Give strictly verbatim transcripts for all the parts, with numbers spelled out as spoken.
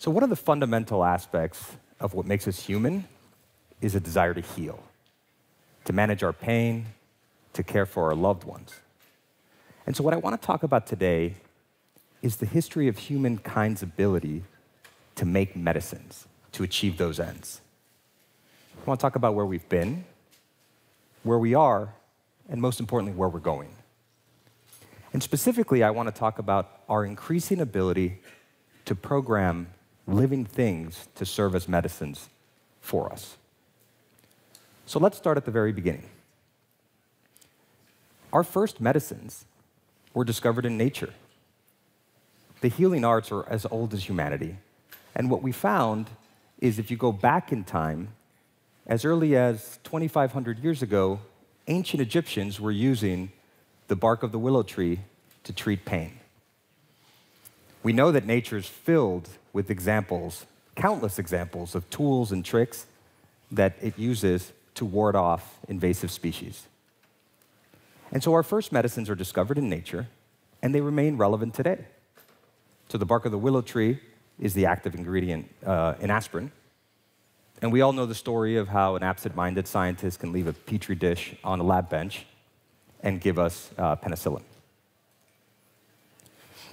So one of the fundamental aspects of what makes us human is a desire to heal, to manage our pain, to care for our loved ones. And so what I want to talk about today is the history of humankind's ability to make medicines, to achieve those ends. I want to talk about where we've been, where we are, and most importantly, where we're going. And specifically, I want to talk about our increasing ability to program living things to serve as medicines for us. So let's start at the very beginning. Our first medicines were discovered in nature. The healing arts are as old as humanity. And what we found is if you go back in time, as early as twenty-five hundred years ago, ancient Egyptians were using the bark of the willow tree to treat pain. We know that nature is filled with examples, countless examples of tools and tricks that it uses to ward off invasive species. And so our first medicines are discovered in nature, and they remain relevant today. So the bark of the willow tree is the active ingredient uh, in aspirin. And we all know the story of how an absent-minded scientist can leave a petri dish on a lab bench and give us uh, penicillin.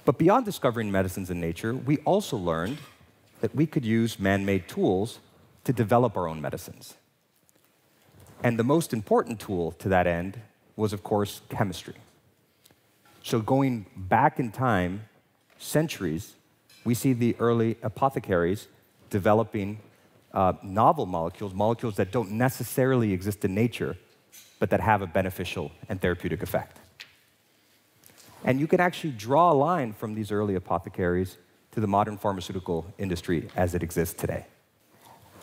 But beyond discovering medicines in nature, we also learned that we could use man-made tools to develop our own medicines. And the most important tool to that end was, of course, chemistry. So going back in time, centuries, we see the early apothecaries developing uh, novel molecules, molecules that don't necessarily exist in nature, but that have a beneficial and therapeutic effect. And you can actually draw a line from these early apothecaries to the modern pharmaceutical industry as it exists today.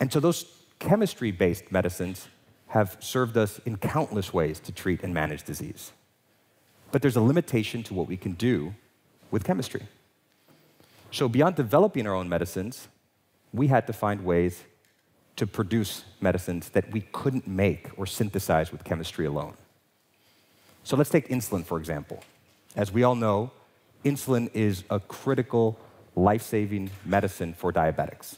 And so those chemistry-based medicines have served us in countless ways to treat and manage disease. But there's a limitation to what we can do with chemistry. So beyond developing our own medicines, we had to find ways to produce medicines that we couldn't make or synthesize with chemistry alone. So let's take insulin, for example. As we all know, insulin is a critical, life-saving medicine for diabetics.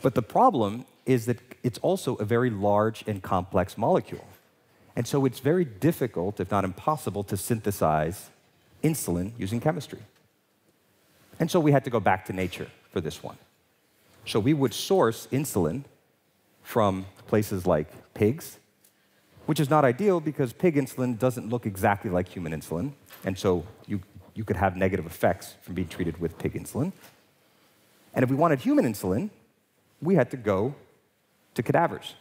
But the problem is that it's also a very large and complex molecule. And so it's very difficult, if not impossible, to synthesize insulin using chemistry. And so we had to go back to nature for this one. So we would source insulin from places like pigs, which is not ideal because pig insulin doesn't look exactly like human insulin, and so you, you could have negative effects from being treated with pig insulin. And if we wanted human insulin, we had to go to cadavers,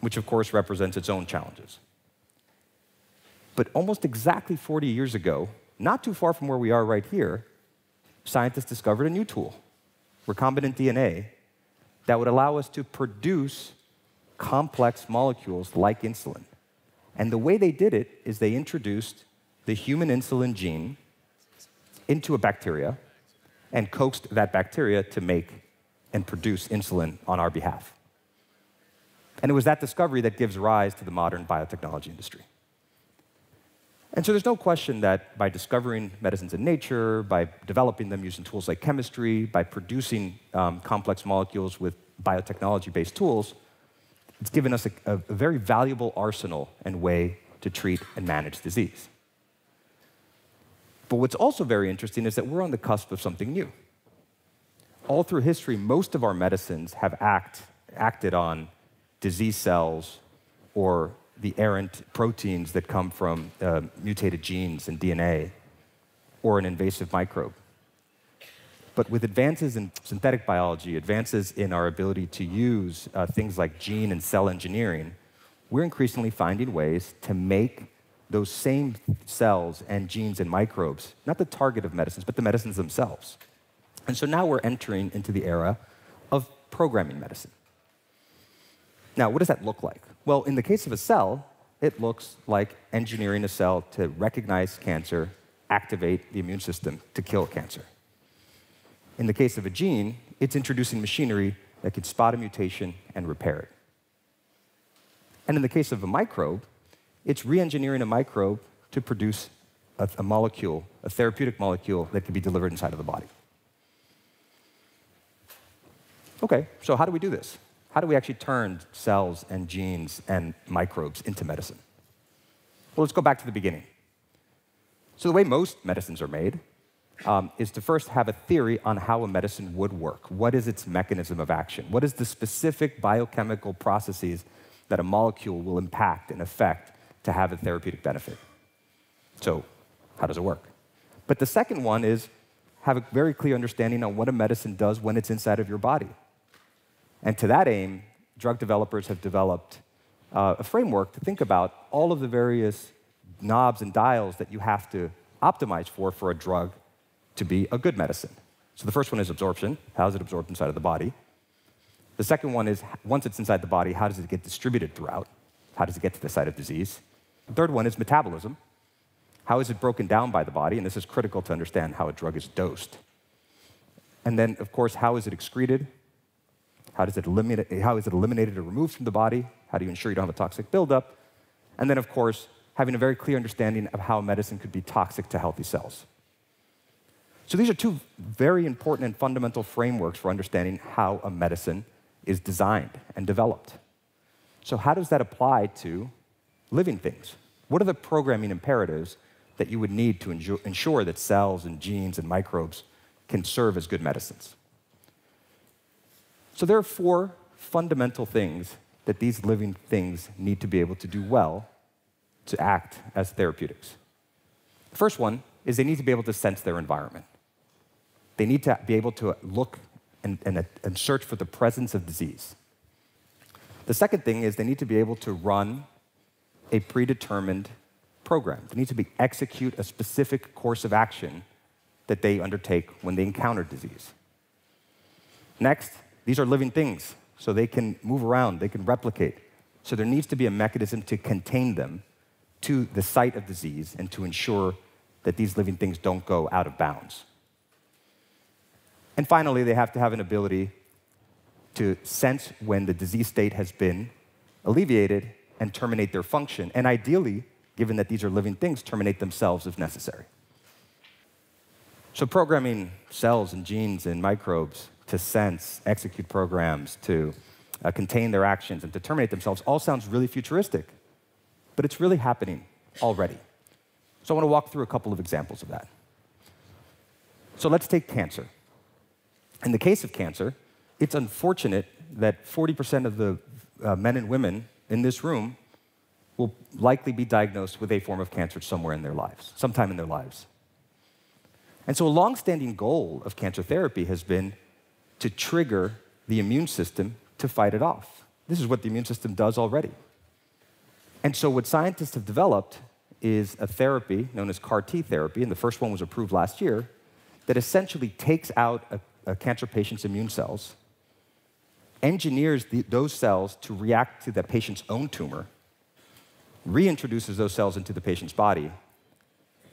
which of course represents its own challenges. But almost exactly forty years ago, not too far from where we are right here, scientists discovered a new tool, recombinant D N A, that would allow us to produce complex molecules like insulin. And the way they did it is they introduced the human insulin gene into a bacteria and coaxed that bacteria to make and produce insulin on our behalf. And it was that discovery that gives rise to the modern biotechnology industry. And so there's no question that by discovering medicines in nature, by developing them using tools like chemistry, by producing um, complex molecules with biotechnology-based tools, it's given us a, a very valuable arsenal and way to treat and manage disease. But what's also very interesting is that we're on the cusp of something new. All through history, most of our medicines have act, acted on disease cells or the errant proteins that come from uh, mutated genes and D N A or an invasive microbe. But with advances in synthetic biology, advances in our ability to use uh, things like gene and cell engineering, we're increasingly finding ways to make those same cells and genes and microbes, not the target of medicines, but the medicines themselves. And so now we're entering into the era of programming medicine. Now, what does that look like? Well, in the case of a cell, it looks like engineering a cell to recognize cancer, activate the immune system to kill cancer. In the case of a gene, it's introducing machinery that can spot a mutation and repair it. And in the case of a microbe, it's re-engineering a microbe to produce a, a molecule, a therapeutic molecule that can be delivered inside of the body. OK, so how do we do this? How do we actually turn cells and genes and microbes into medicine? Well, let's go back to the beginning. So the way most medicines are made um, is to first have a theory on how a medicine would work. What is its mechanism of action? What is the specific biochemical processes that a molecule will impact and affect to have a therapeutic benefit? So how does it work? But the second one is have a very clear understanding on what a medicine does when it's inside of your body. And to that aim, drug developers have developed uh, a framework to think about all of the various knobs and dials that you have to optimize for for a drug to be a good medicine. So the first one is absorption. How is it absorbed inside of the body? The second one is, once it's inside the body, how does it get distributed throughout? How does it get to the site of disease? The third one is metabolism. How is it broken down by the body? And this is critical to understand how a drug is dosed. And then, of course, how is it excreted? How does it eliminate, how is it eliminated or removed from the body? How do you ensure you don't have a toxic buildup? And then, of course, having a very clear understanding of how medicine could be toxic to healthy cells. So these are two very important and fundamental frameworks for understanding how a medicine is designed and developed. So how does that apply to living things? What are the programming imperatives that you would need to ensure that cells and genes and microbes can serve as good medicines? So there are four fundamental things that these living things need to be able to do well to act as therapeutics. The first one is they need to be able to sense their environment. They need to be able to look and, and, and search for the presence of disease. The second thing is they need to be able to run a predetermined program. They need to be, execute a specific course of action that they undertake when they encounter disease. Next, these are living things, so they can move around, they can replicate. So there needs to be a mechanism to contain them to the site of disease and to ensure that these living things don't go out of bounds. And finally, they have to have an ability to sense when the disease state has been alleviated and terminate their function, and ideally, given that these are living things, terminate themselves if necessary. So programming cells and genes and microbes to sense, execute programs, to uh, contain their actions, and to terminate themselves all sounds really futuristic, but it's really happening already. So I want to walk through a couple of examples of that. So let's take cancer. In the case of cancer, it's unfortunate that forty percent of the uh, men and women in this room will likely be diagnosed with a form of cancer somewhere in their lives, sometime in their lives. And so a long-standing goal of cancer therapy has been to trigger the immune system to fight it off. This is what the immune system does already. And so what scientists have developed is a therapy known as CAR T therapy, and the first one was approved last year, that essentially takes out a, a cancer patient's immune cells, engineers the, those cells to react to the patient's own tumor, reintroduces those cells into the patient's body,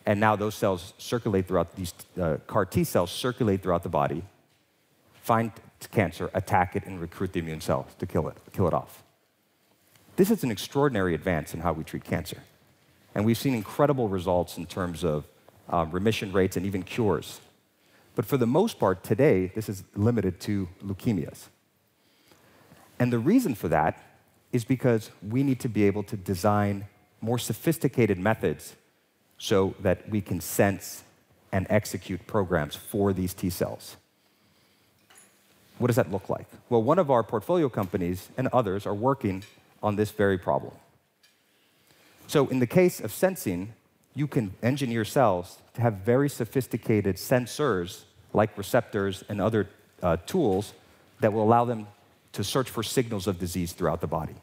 and now those cells circulate throughout, these uh, CAR T cells circulate throughout the body, find cancer, attack it, and recruit the immune cells to kill it, kill it off. This is an extraordinary advance in how we treat cancer. And we've seen incredible results in terms of uh, remission rates and even cures. But for the most part, today, this is limited to leukemias. And the reason for that is because we need to be able to design more sophisticated methods so that we can sense and execute programs for these T cells. What does that look like? Well, one of our portfolio companies and others are working on this very problem. So in the case of sensing, you can engineer cells to have very sophisticated sensors, like receptors and other uh, tools, that will allow them to search for signals of disease throughout the body.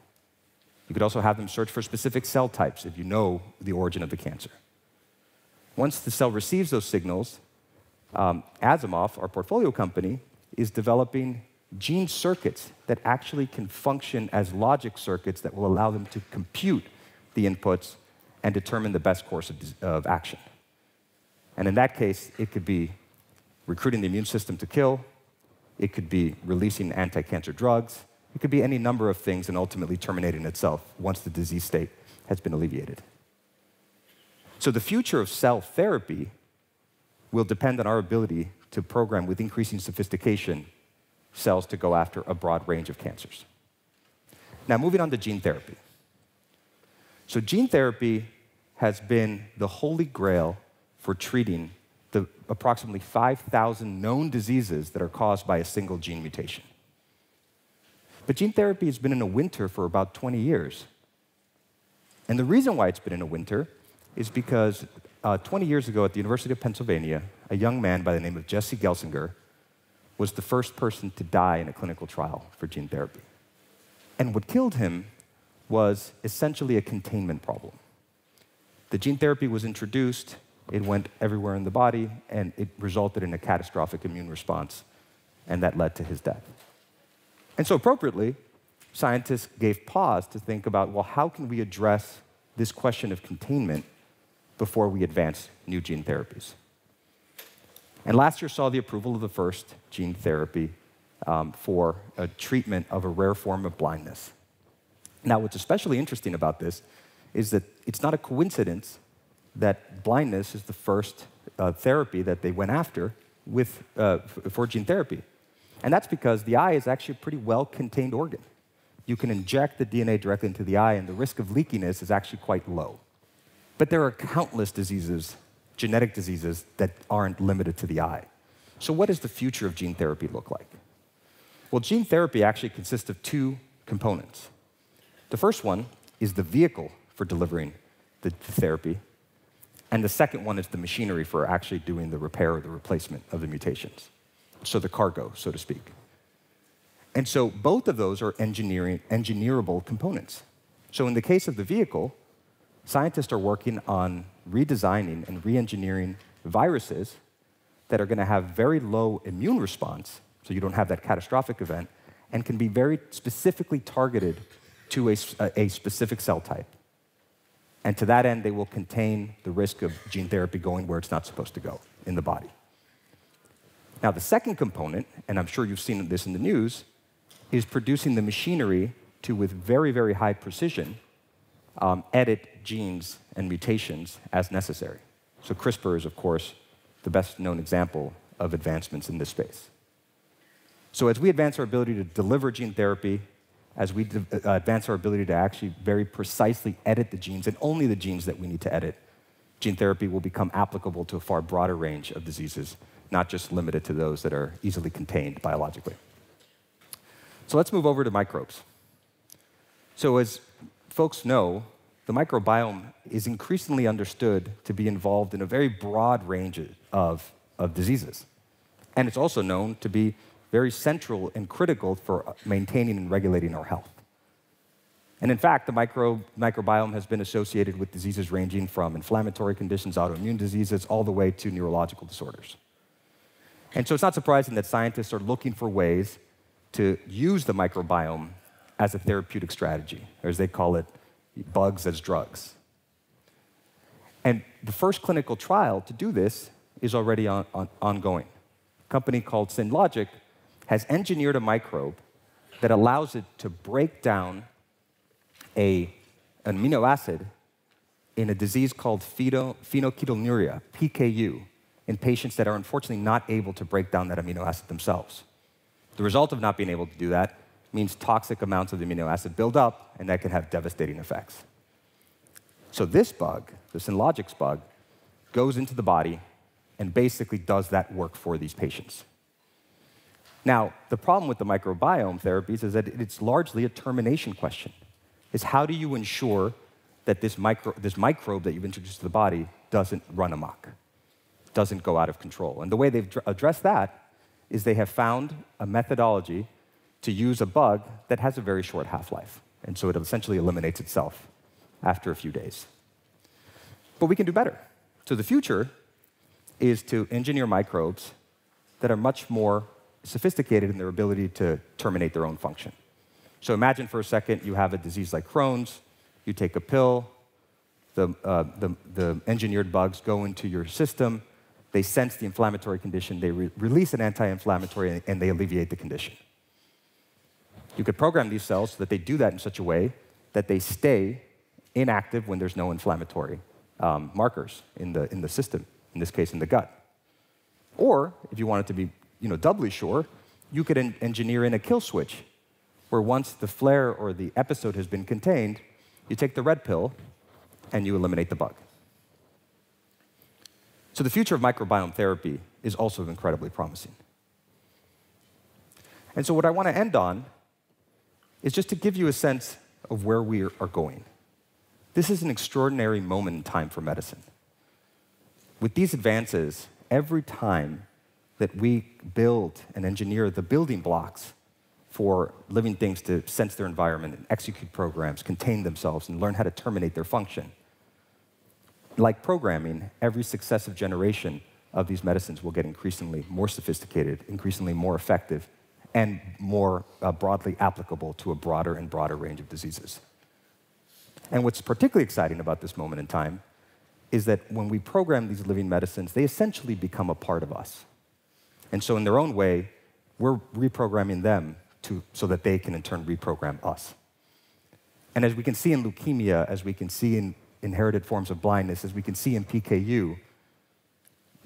You could also have them search for specific cell types if you know the origin of the cancer. Once the cell receives those signals, um, Asimov, our portfolio company, is developing gene circuits that actually can function as logic circuits that will allow them to compute the inputs and determine the best course of, of action. And in that case, it could be recruiting the immune system to kill, it could be releasing anti-cancer drugs, it could be any number of things, and ultimately terminating itself once the disease state has been alleviated. So the future of cell therapy will depend on our ability to program with increasing sophistication cells to go after a broad range of cancers. Now, moving on to gene therapy. So gene therapy has been the holy grail for treating the approximately five thousand known diseases that are caused by a single gene mutation. But gene therapy has been in a winter for about twenty years. And the reason why it's been in a winter is because uh, twenty years ago at the University of Pennsylvania, a young man by the name of Jesse Gelsinger was the first person to die in a clinical trial for gene therapy. And what killed him was essentially a containment problem. The gene therapy was introduced, it went everywhere in the body, and it resulted in a catastrophic immune response, and that led to his death. And so appropriately, scientists gave pause to think about, well, how can we address this question of containment before we advance new gene therapies? And last year saw the approval of the first gene therapy um, for a treatment of a rare form of blindness. Now, what's especially interesting about this is that it's not a coincidence that blindness is the first uh, therapy that they went after with, uh, for gene therapy. And that's because the eye is actually a pretty well-contained organ. You can inject the D N A directly into the eye, and the risk of leakiness is actually quite low. But there are countless diseases, genetic diseases, that aren't limited to the eye. So what does the future of gene therapy look like? Well, gene therapy actually consists of two components. The first one is the vehicle for delivering the therapy, and the second one is the machinery for actually doing the repair or the replacement of the mutations. So the cargo, so to speak. And so both of those are engineering, engineerable components. So in the case of the vehicle, scientists are working on redesigning and re-engineering viruses that are going to have very low immune response, so you don't have that catastrophic event, and can be very specifically targeted to a, a specific cell type. And to that end, they will contain the risk of gene therapy going where it's not supposed to go in the body. Now, the second component, and I'm sure you've seen this in the news, is producing the machinery to, with very, very high precision, um, edit genes and mutations as necessary. So CRISPR is, of course, the best-known example of advancements in this space. So as we advance our ability to deliver gene therapy, as we advance our ability to actually very precisely edit the genes, and only the genes that we need to edit, gene therapy will become applicable to a far broader range of diseases, not just limited to those that are easily contained biologically. So let's move over to microbes. So as folks know, the microbiome is increasingly understood to be involved in a very broad range of, of diseases. And it's also known to be very central and critical for maintaining and regulating our health. And in fact, the micro, microbiome has been associated with diseases ranging from inflammatory conditions, autoimmune diseases, all the way to neurological disorders. And so it's not surprising that scientists are looking for ways to use the microbiome as a therapeutic strategy, or as they call it, bugs as drugs. And the first clinical trial to do this is already on, on, ongoing. A company called Synlogic has engineered a microbe that allows it to break down a, an amino acid in a disease called phenylketonuria, P K U, in patients that are unfortunately not able to break down that amino acid themselves. The result of not being able to do that means toxic amounts of the amino acid build up, and that can have devastating effects. So this bug, the Synlogic's bug, goes into the body and basically does that work for these patients. Now, the problem with the microbiome therapies is that it's largely a termination question. It's how do you ensure that this, micro, this microbe that you've introduced to the body doesn't run amok, doesn't go out of control? And the way they've addressed that is they have found a methodology to use a bug that has a very short half-life. And so it essentially eliminates itself after a few days. But we can do better. So the future is to engineer microbes that are much more sophisticated in their ability to terminate their own function. So imagine for a second you have a disease like Crohn's, you take a pill, the, uh, the, the engineered bugs go into your system, they sense the inflammatory condition, they re release an anti-inflammatory, and they alleviate the condition. You could program these cells so that they do that in such a way that they stay inactive when there's no inflammatory um, markers in the, in the system, in this case, in the gut. Or, if you wanted to be you know, doubly sure, you could en engineer in a kill switch, where once the flare or the episode has been contained, you take the red pill and you eliminate the bug. So the future of microbiome therapy is also incredibly promising. And so what I want to end on is just to give you a sense of where we are going. This is an extraordinary moment in time for medicine. With these advances, every time that we build and engineer the building blocks for living things to sense their environment and execute programs, contain themselves, and learn how to terminate their function, like programming, every successive generation of these medicines will get increasingly more sophisticated, increasingly more effective, and more uh, broadly applicable to a broader and broader range of diseases. And what's particularly exciting about this moment in time is that when we program these living medicines, they essentially become a part of us. And so in their own way, we're reprogramming them to, so that they can in turn reprogram us. And as we can see in leukemia, as we can see in inherited forms of blindness, as we can see in P K U,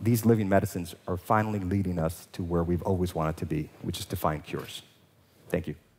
these living medicines are finally leading us to where we've always wanted to be, which is to find cures. Thank you.